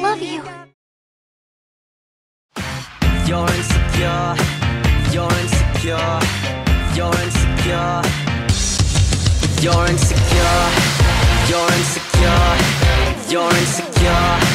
love you. You're insecure. You're insecure. You're insecure. You're insecure. You're insecure. You're insecure.